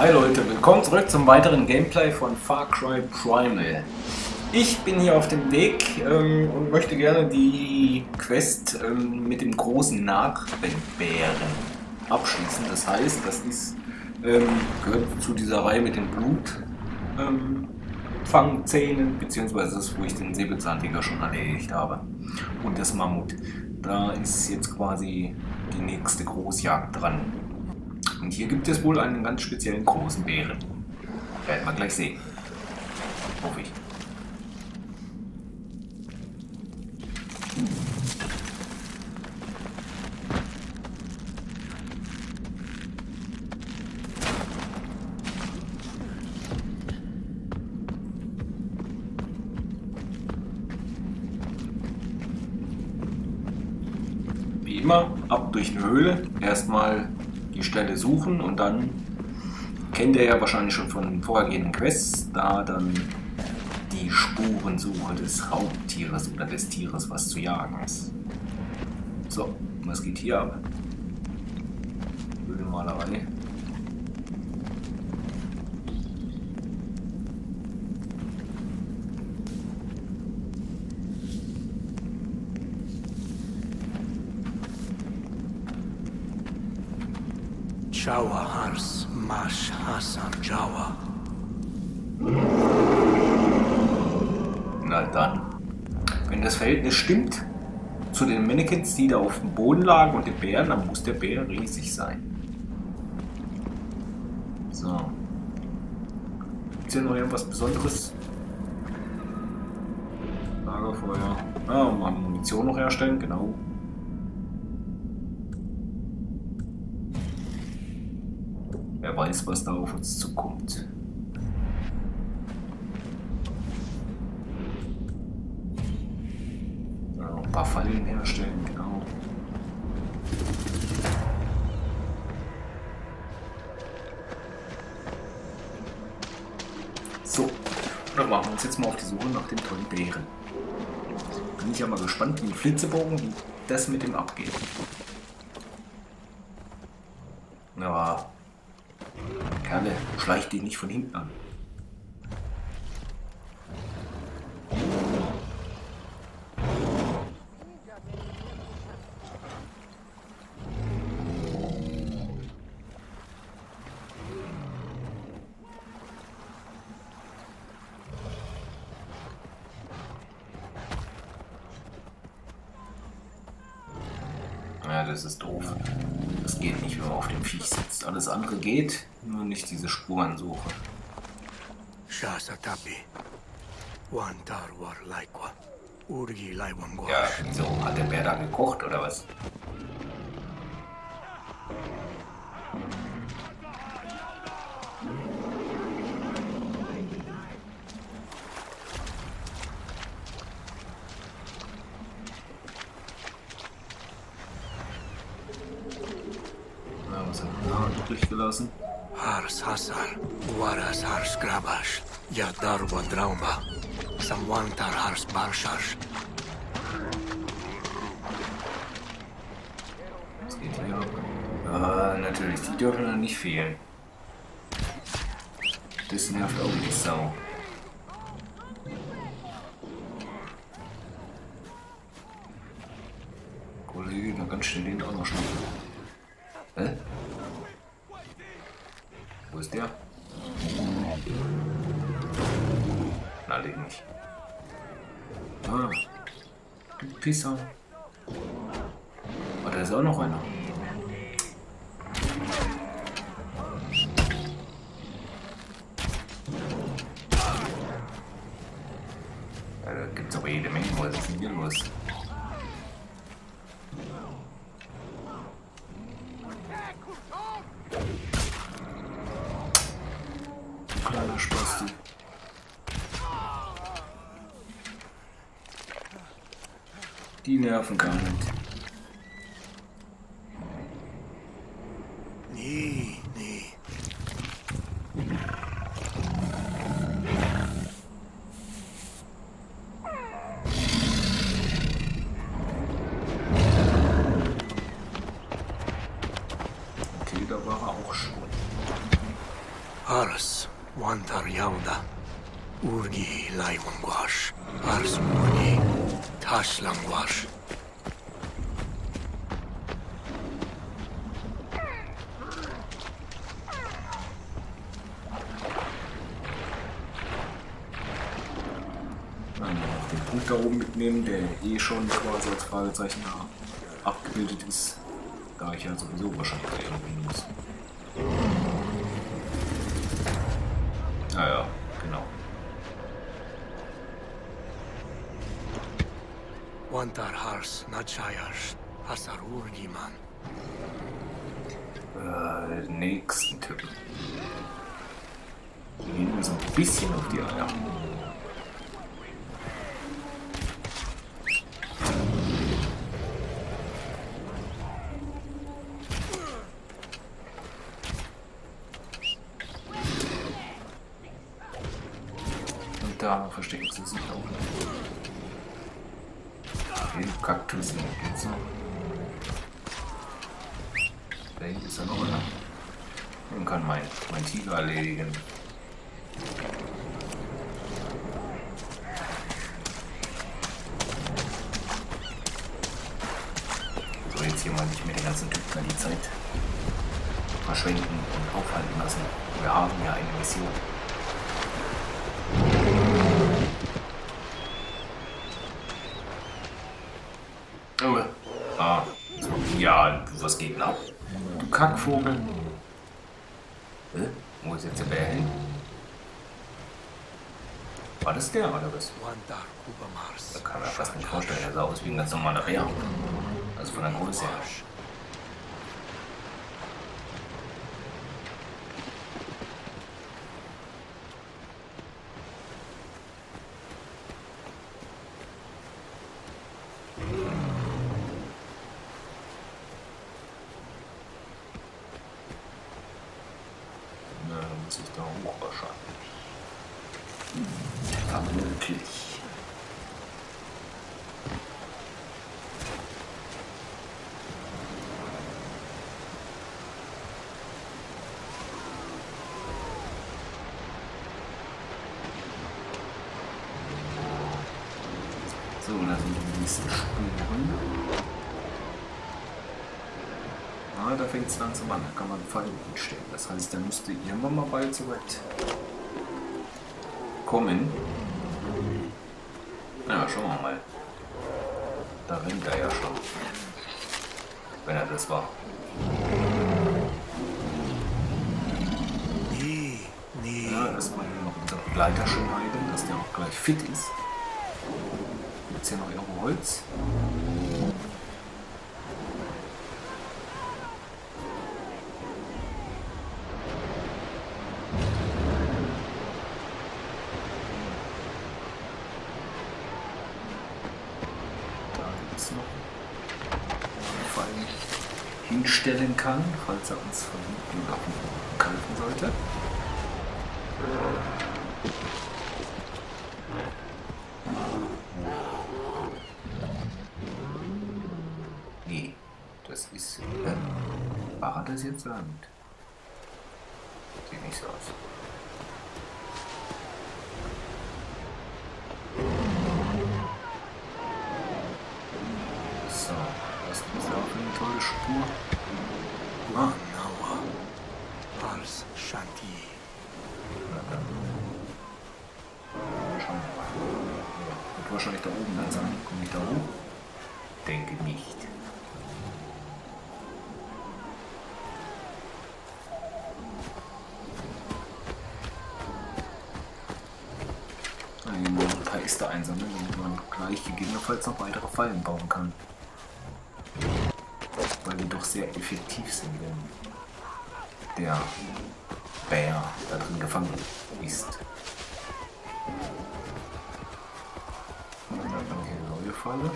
Hi Leute, willkommen zurück zum weiteren Gameplay von Far Cry Primal. Ich bin hier auf dem Weg und möchte gerne die Quest mit dem großen Narbenbären abschließen. Das heißt, das ist, gehört zu dieser Reihe mit den Blutfangzähnen, beziehungsweise das, wo ich den Säbelzahntiger schon erledigt habe. Und das Mammut. Da ist jetzt quasi die nächste Großjagd dran. Und hier gibt es wohl einen ganz speziellen großen Bären. Werden wir gleich sehen. Hoffe ich. Wie immer, ab durch die Höhle. Erstmal die Stelle suchen und dann kennt ihr ja wahrscheinlich schon von vorhergehenden Quests, da dann die Spurensuche des Raubtieres oder des Tieres, was zu jagen ist. So, was geht hier ab? Höhlenmalerei. Jawa Hars Mash Hassan Jawa. Na dann. Wenn das Verhältnis stimmt zu den Mannequins, die da auf dem Boden lagen und den Bären, dann muss der Bär riesig sein. So. Gibt's hier noch irgendwas Besonderes? Lagerfeuer. Ah, mal Munition noch herstellen, genau. Wer weiß, was da auf uns zukommt. Ja, ein paar Fallen herstellen, genau. So, dann machen wir uns jetzt mal auf die Suche nach dem tollen Bären. Bin ich ja mal gespannt, wie ein Flitzebogen, wie das mit dem abgeht. Ja. Kerle, schleicht die nicht von hinten an. Ja, das ist doof. Das geht nicht, wenn man auf dem Viech sitzt. Alles andere geht, nur nicht diese Spurensuche. Ja, wieso? Hat der Bär da gekocht oder was? Durchgelassen. Hars Hasar, Waras Hars Grabash, Yadarwa Drauma, Samwantar Hars Barshash. Was geht hier ab? Natürlich, die dürfen noch nicht fehlen. Das nervt auch die Sau. Kollege, na ganz schnell den auch noch schnappen. Hä? Wo ist der? Na, den nicht. Ah, du Pisser. Oh, da ist auch noch einer. Ja, da gibt's aber jede Menge. Was ist denn hier los? Die nerven gar nicht. Nee. Okay, da war er auch schon. Ars Wantarjaunda, Urgi Laiwangwash, Ars Muni Tashlangwash. Den Punkt da oben mitnehmen, der eh schon quasi als Fragezeichen da abgebildet ist, da ich ja sowieso wahrscheinlich irgendwie muss. Naja, genau. Wantarhars Nachayash Hasarurgiman. Nächsten Tipp. Wir gehen uns ein bisschen auf die Eier. Da verstecken sie sich auch. Den Kaktus in der Gänze. Da hinten ist er noch, oder? Und kann mein Tiger erledigen. So, jetzt hier mal nicht mehr den ganzen Typen an die Zeit verschwenden und aufhalten lassen. Wir haben ja eine Mission. Ja, was geht denn ab? Du Kackvogel. Wo ist jetzt der Bär hin? War das der oder was? Da kann man fast nicht vorstellen, der sah aus wie ein ganz normaler Bär. Also von der Größe her. So, da sind die nächsten Spuren. Ah, da fängt es langsam an. Da kann man Fallen hinstellen. Das heißt, da müsste irgendwann mal bald so weit kommen. Ja, schauen wir mal. Da rennt er ja schon. Wenn er das war. Ja, erstmal hier noch unseren Begleiter schneiden, dass der auch gleich fit ist. Jetzt hier noch irgendwo Holz. Da gibt es noch einen Fall hinstellen kann, falls er uns von hinten oder unten greifen sollte. Jetzt Sand. Sieht nicht so aus. So, das ist auch eine tolle Spur. Manawa. Pars Shanti. Schauen wir mal. Wird wahrscheinlich da oben dann sein. Komme ich da hoch? Denke nicht. Einsammeln und man gleich gegebenenfalls noch weitere Fallen bauen kann. Weil die doch sehr effektiv sind, wenn der Bär da drin gefangen ist. Und dann noch eine neue Falle.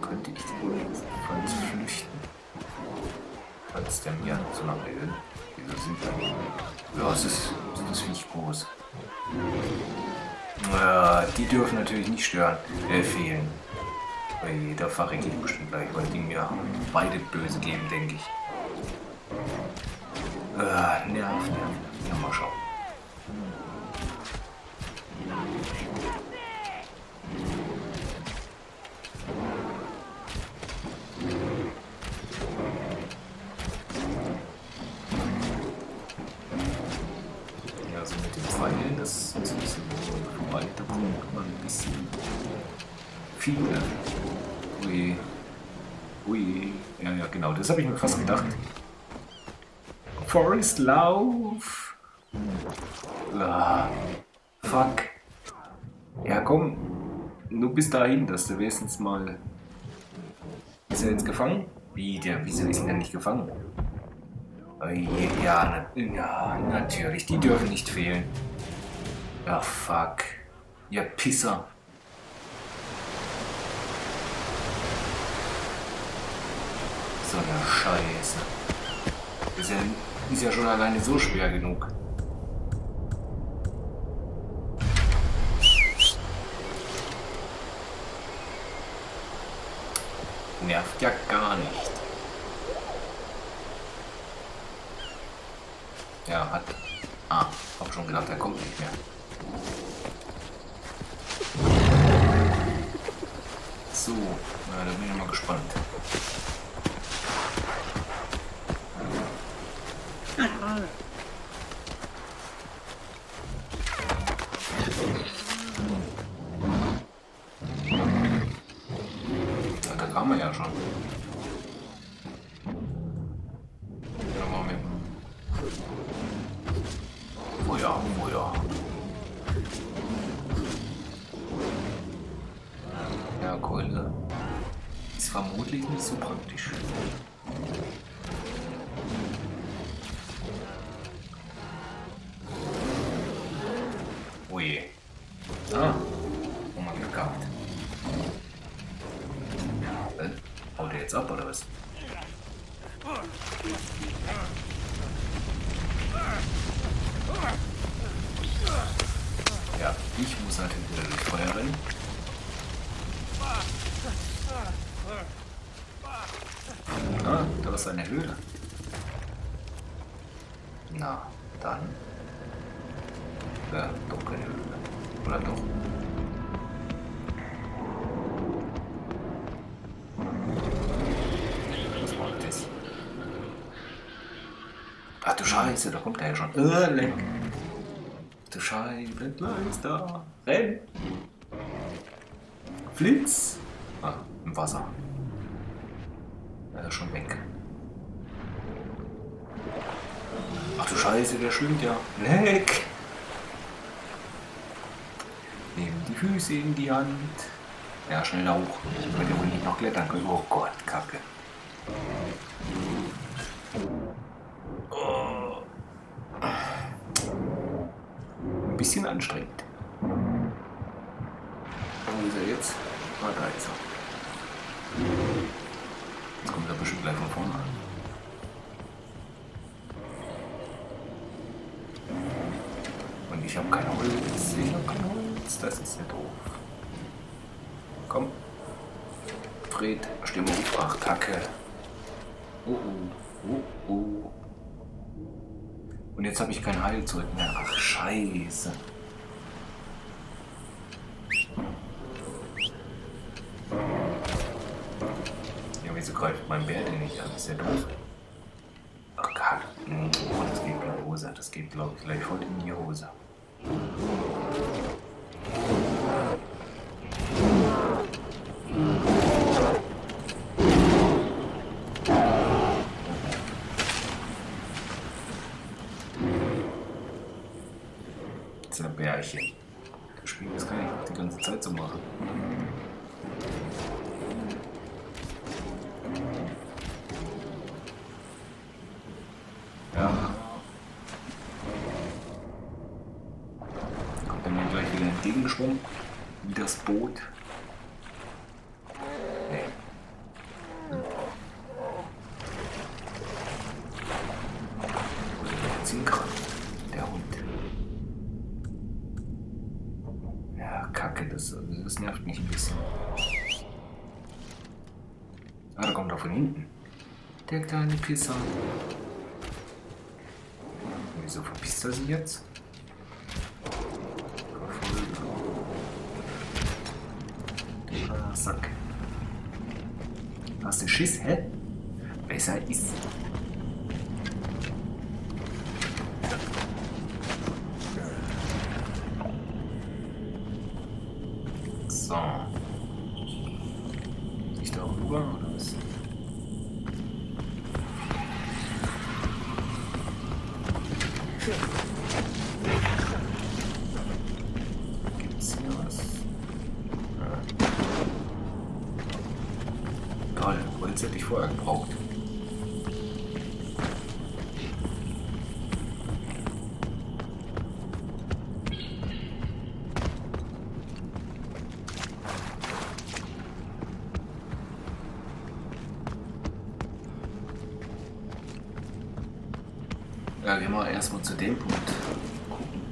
Könnte ich jedenfalls flüchten. Falls der mir so lange will. Wieso sind wir? Ja, es ist nicht groß. Die dürfen natürlich nicht stören. Fehlen. Bei jeder verrecke ich bestimmt gleich, weil die mir beide böse geben, denke ich. Nerv, mal schauen. Ja, so mit den Pfeilen, das ist ein bisschen vorbei. Da braucht man ein bisschen viel mehr. Ui. Ui. Ja, genau, das habe ich mir fast gedacht. Forest, lauf! Ah, fuck. Ja, komm. Nur bis dahin, dass du wenigstens mal... Ist er jetzt gefangen? Wie, wieso ist er nicht gefangen? Ja, natürlich. Die dürfen nicht fehlen. Ah, fuck. Ja, Pisser. So eine Scheiße. Ist ja schon alleine so schwer genug. Nervt ja gar nicht. Ja, hat... Ah, hab schon gedacht, er kommt nicht mehr. So, na, da bin ich mal gespannt. Da kam er ja schon. Oh ja, oh ja. Ja, Keule. Ist vermutlich nicht so praktisch. Ab oder was? Ja, ich muss halt hinter dem Feuer rennen. Ah, da ist eine Höhle. Na, dann. Ja, doch keine Höhle. Oder doch? Ach du Scheiße, da kommt er ja schon. Leck. Du Scheiße, da. Renn. Flitz. Ah, im Wasser. Er ist schon weg. Ach du Scheiße, der schwimmt ja. Leck. Nehmen die Füße in die Hand. Ja, schnell da hoch. Wenn wir wohl nicht noch klettern können. Oh Gott, Kacke. Bisschen anstrengend. Wo ist er jetzt? Ah, da ist er. Jetzt kommt er bestimmt gleich von vorne an. Und ich habe kein Holz. Ich habe kein Holz. Das ist ja doof. Komm. Fred, Stimmung. Ach, Kacke. Und jetzt habe ich kein Heil zurück mehr. Ach, Scheiße. Ja, wieso greift mein Bär denn nicht an? Das ist ja doof. Ach, Kacke. Oh, das geht in die Hose. Das geht, glaube ich, gleich voll in die Hose. Bärchen. Das Spiel, das kann ich auch die ganze Zeit so machen. Ja. Kommt dann gleich wieder entgegengeschwungen. Wie das Boot. Nee. Oder ziehen kann. Der Hund. Kacke, das nervt mich ein bisschen. Ah, da kommt er von hinten. Der kleine Pisser. Wieso verpisst er sich jetzt? Ah, Sack. Hast du Schiss, hä? Besser ist. So. Bin ich da rüber oder was? Gibt's hier was? Toll, Holz hätte ich vorher gebraucht. Ja, gehen wir erstmal zu dem Punkt gucken.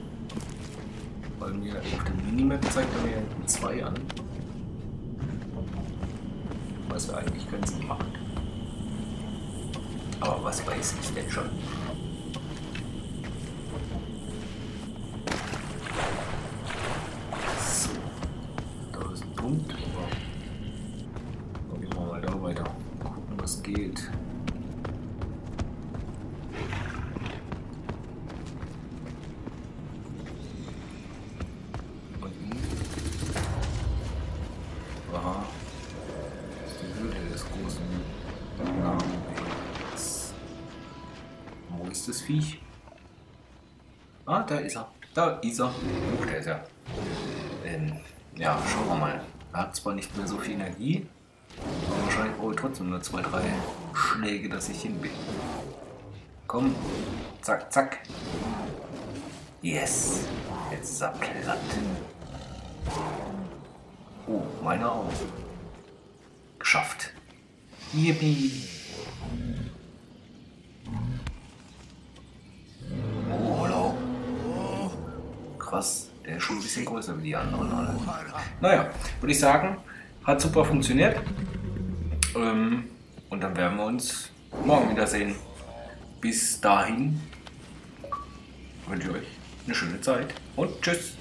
Weil mir auf dem Minimap zeigt er mir hinten 2 an. Was ja eigentlich keinen Sinn macht. Aber was weiß ich denn schon? So, da ist ein Punkt. Gehen wir mal da weiter. Gucken, was geht. Das Viech. Ah, da ist er. Da ist er. Oh, da ist er. Ja, schauen wir mal. Er hat zwar nicht mehr so viel Energie, aber wahrscheinlich brauche ich trotzdem nur 2, 3 Schläge, dass ich hin bin. Komm. Zack, zack. Yes. Jetzt ist er platt. Oh, meine auch. Geschafft. Yippie. Krass, der ist schon ein bisschen größer wie die anderen alle. Naja, würde ich sagen, hat super funktioniert. Und dann werden wir uns morgen wiedersehen. Bis dahin wünsche ich euch eine schöne Zeit und tschüss.